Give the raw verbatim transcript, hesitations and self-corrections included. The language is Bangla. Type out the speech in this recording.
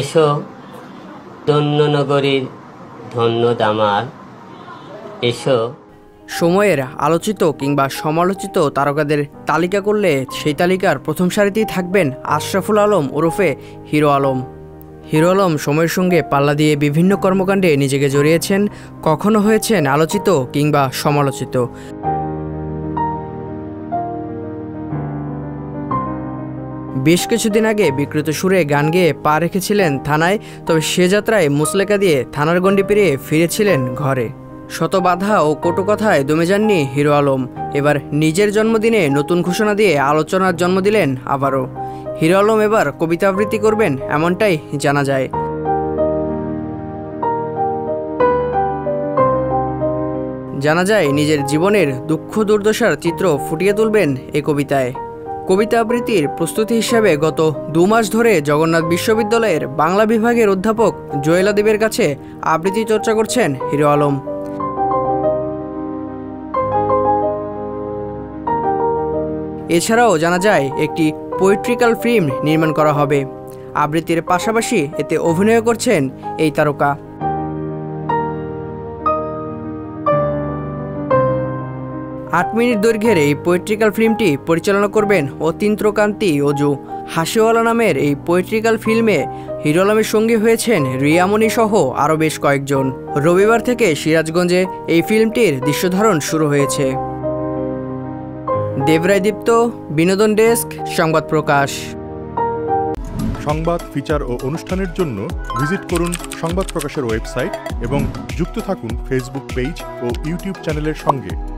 এসো তন্যনগরীর ধন্যদামার এসো। সময়ের আলোচিত কিংবা সমালোচিত তারকাদের তালিকা করলে সেই তালিকার প্রথম সারিতেই থাকবেন আশরাফুল আলম ওরফে হিরো আলম। হিরো আলম সময়ের সঙ্গে পাল্লা দিয়ে বিভিন্ন কর্মকাণ্ডে নিজেকে জড়িয়েছেন, কখনো হয়েছেন আলোচিত কিংবা সমালোচিত। বেশ কিছুদিন আগে বিকৃত সুরে গান গেয়ে পা রেখেছিলেন থানায়, তবে সে যাত্রায় মুচলেকা দিয়ে থানার গণ্ডি পেরিয়ে ফিরেছিলেন ঘরে। শত বাধা ও কটু কথায় দমে যাননি হিরো আলম, এবার নিজের জন্মদিনে নতুন ঘোষণা দিয়ে আলোচনার জন্ম দিলেন আবারও। হিরো আলম এবার কবিতা আবৃত্তি করবেন এমনটাই জানা যায়। জানা যায় নিজের জীবনের দুঃখ দুর্দশার চিত্র ফুটিয়ে তুলবেন এ কবিতায়। কবিতা আবৃত্তির প্রস্তুতি হিসাবে গত দু মাস ধরে জগন্নাথ বিশ্ববিদ্যালয়ের বাংলা বিভাগের অধ্যাপক জয়েলাদেবের কাছে আবৃত্তি চর্চা করছেন হিরো আলম। এছাড়াও জানা যায় একটি পোয়েট্রিক্যাল ফিল্ম নির্মাণ করা হবে। আবৃত্তির পাশাপাশি এতে অভিনয় করছেন এই তারকা। আট মিনিট দৈর্ঘ্যের এই পোয়েট্রিক্যাল ফিল্মটি পরিচালনা করবেন অতিন্দ্রকান্তি ওজু হাসিওয়ালা নামের এই পোয়েট্রিক্যাল ফিল্মে হিরো আলমের সঙ্গী হয়েছেন রিয়ামণি সহ আরও বেশ কয়েকজন। রবিবার থেকে সিরাজগঞ্জে এই ফিল্মটির দৃশ্যধারণ শুরু হয়েছে। দেবরাই দীপ্ত বিনোদন ডেস্ক, সংবাদ প্রকাশ। সংবাদ, ফিচার ও অনুষ্ঠানের জন্য ভিজিট করুন সংবাদ প্রকাশের ওয়েবসাইট এবং যুক্ত থাকুন ফেসবুক পেজ ও ইউটিউব চ্যানেলের সঙ্গে।